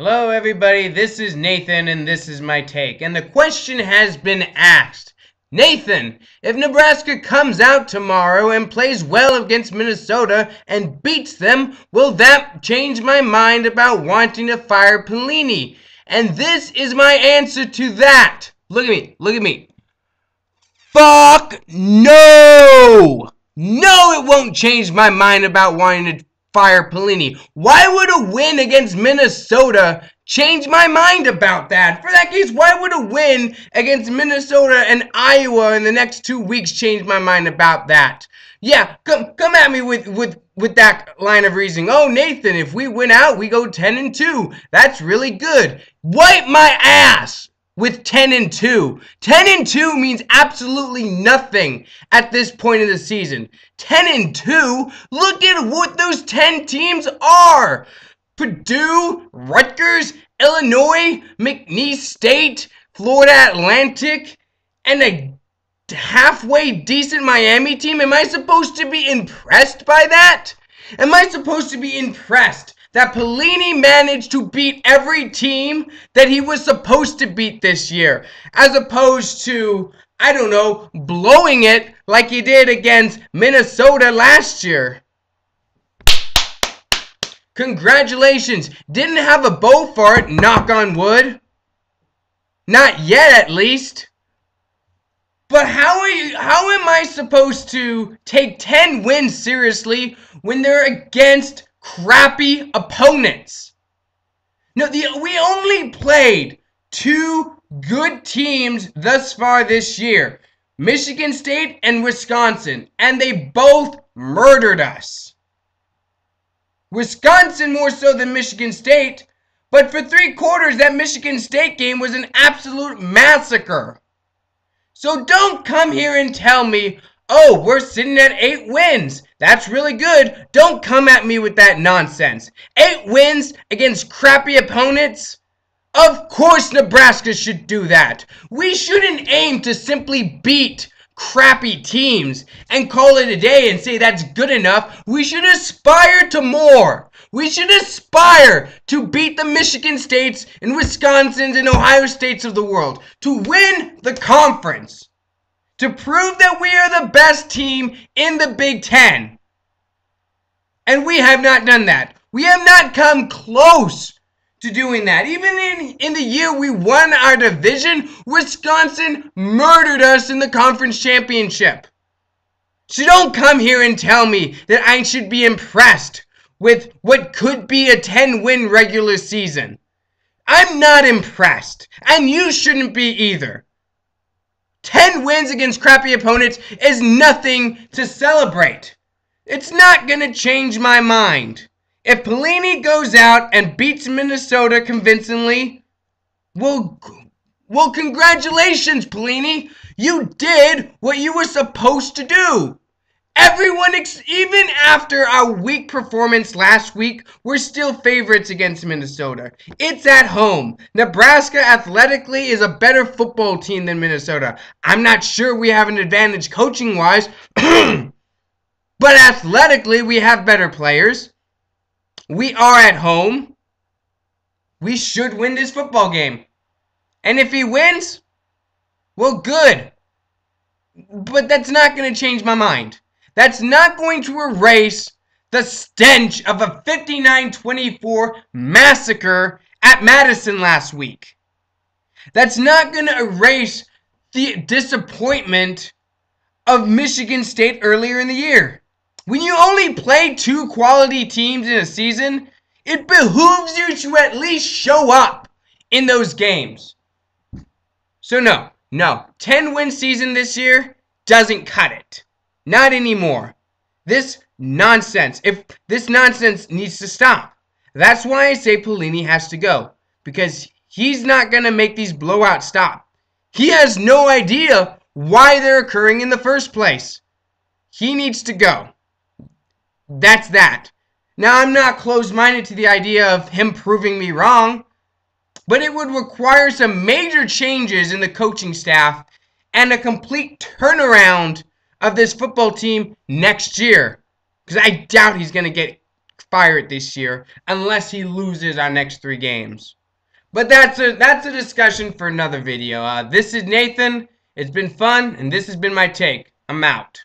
Hello everybody, this is Nathan and this is my take. And the question has been asked, Nathan, if Nebraska comes out tomorrow and plays well against Minnesota and beats them, will that change my mind about wanting to fire Pelini? And this is my answer to that. Look at me, look at me. Fuck no! No, it won't change my mind about wanting to fire Pelini. Why would a win against Minnesota change my mind about that? For that case, why would a win against Minnesota and Iowa in the next 2 weeks change my mind about that? Yeah, come at me with that line of reasoning. Oh, Nathan, if we win out, we go 10-2. That's really good. Wipe my ass with 10-2. 10-2 means absolutely nothing at this point in the season. 10-2, look at what those 10 teams are. Purdue, Rutgers, Illinois, McNeese State, Florida Atlantic, and a halfway decent Miami team. Am I supposed to be impressed by that? Am I supposed to be impressed that Pelini managed to beat every team that he was supposed to beat this year, as opposed to, I don't know, blowing it like he did against Minnesota last year? Congratulations. Didn't have a bow fart, knock on wood. Not yet, at least. But how am I supposed to take 10 wins seriously when they're against crappy opponents? No, we only played two good teams thus far this year, Michigan State and Wisconsin, and they both murdered us. Wisconsin more so than Michigan State, but for 3 quarters that Michigan State game was an absolute massacre. So don't come here and tell me, oh, we're sitting at 8 wins. That's really good. Don't come at me with that nonsense. 8 wins against crappy opponents? Of course Nebraska should do that. We shouldn't aim to simply beat crappy teams and call it a day and say that's good enough. We should aspire to more. We should aspire to beat the Michigan States and Wisconsins and Ohio States of the world, to win the conference, to prove that we are the best team in the Big Ten. And we have not done that. We have not come close to doing that. Even in the year we won our division, Wisconsin murdered us in the conference championship. So don't come here and tell me that I should be impressed with what could be a 10-win regular season. I'm not impressed, and you shouldn't be either. 10 wins against crappy opponents is nothing to celebrate. It's not going to change my mind. If Pelini goes out and beats Minnesota convincingly, well, congratulations, Pelini. You did what you were supposed to do. Everyone, even after our weak performance last week, we're still favorites against Minnesota. It's at home. Nebraska athletically is a better football team than Minnesota. I'm not sure we have an advantage coaching-wise, but athletically we have better players. We are at home. We should win this football game. And if he wins, well, good. But that's not going to change my mind. That's not going to erase the stench of a 59-24 massacre at Madison last week. That's not going to erase the disappointment of Michigan State earlier in the year. When you only play 2 quality teams in a season, it behooves you to at least show up in those games. So no. 10-win season this year doesn't cut it. Not anymore. This nonsense needs to stop. That's why I say Pelini has to go, because he's not going to make these blowouts stop. He has no idea why they're occurring in the first place. He needs to go. That's that. Now, I'm not closed-minded to the idea of him proving me wrong, but it would require some major changes in the coaching staff and a complete turnaround of this football team next year, because I doubt he's going to get fired this year unless he loses our next three games. But that's a discussion for another video. This is Nathan. It's been fun, and this has been my take. I'm out.